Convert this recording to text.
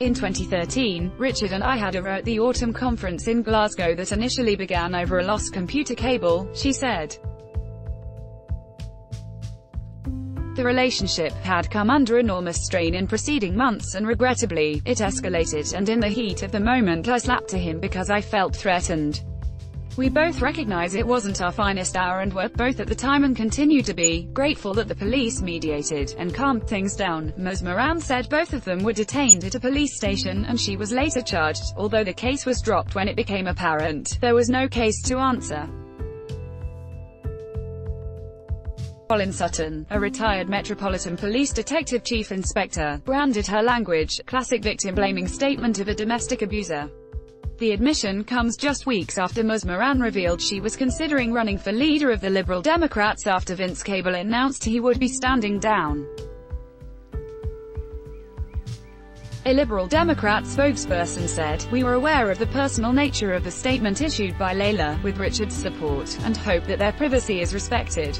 In 2013, Richard and I had a row at the autumn conference in Glasgow that initially began over a lost computer cable, she said. The relationship had come under enormous strain in preceding months and regrettably, it escalated, and in the heat of the moment I slapped to him because I felt threatened. We both recognize it wasn't our finest hour and were, both at the time and continue to be, grateful that the police mediated and calmed things down, Ms. Moran said. Both of them were detained at a police station and she was later charged, although the case was dropped when it became apparent there was no case to answer. Colin Sutton, a retired Metropolitan Police Detective Chief Inspector, branded her language, classic victim-blaming statement of a domestic abuser. The admission comes just weeks after Ms. Moran revealed she was considering running for leader of the Liberal Democrats after Vince Cable announced he would be standing down. A Liberal Democrat spokesperson said, "We were aware of the personal nature of the statement issued by Layla, with Richard's support, and hope that their privacy is respected."